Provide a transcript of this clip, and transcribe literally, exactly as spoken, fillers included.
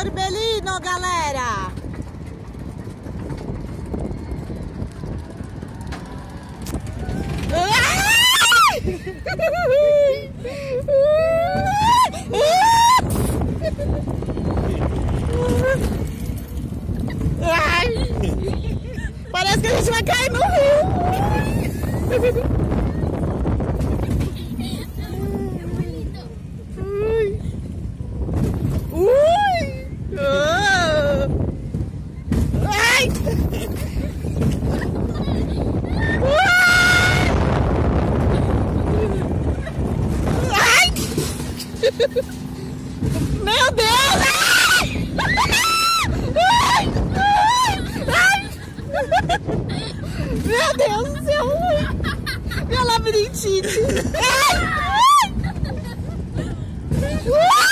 Torbellino, galera! Parece que a gente vai cair no rio! Meu Deus! Ai! Ai! Ai! Meu Deus do céu! Minha labirintite! Ai! Ai!